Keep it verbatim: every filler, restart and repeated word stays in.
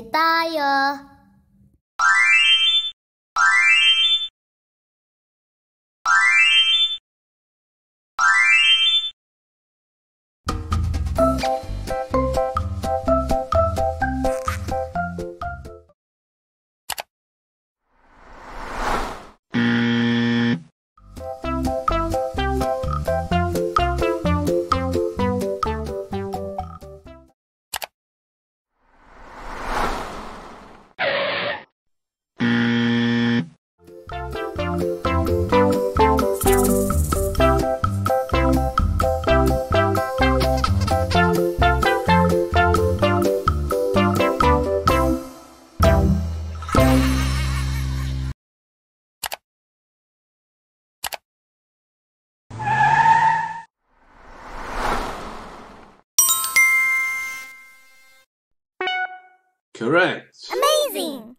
kay Tayo. Correct. Amazing.